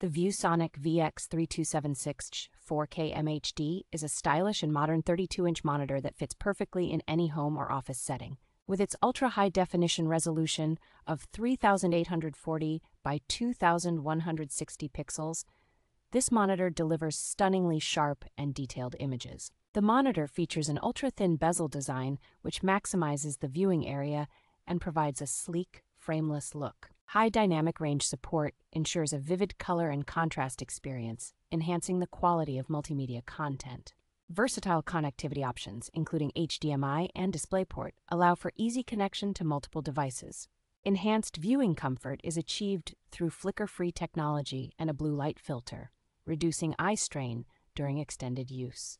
The ViewSonic VX3276-4K-MHD is a stylish and modern 32-inch monitor that fits perfectly in any home or office setting. With its ultra-high-definition resolution of 3,840 by 2,160 pixels, this monitor delivers stunningly sharp and detailed images. The monitor features an ultra-thin bezel design which maximizes the viewing area and provides a sleek, frameless look. High dynamic range support ensures a vivid color and contrast experience, enhancing the quality of multimedia content. Versatile connectivity options, including HDMI and DisplayPort, allow for easy connection to multiple devices. Enhanced viewing comfort is achieved through flicker-free technology and a blue light filter, reducing eye strain during extended use.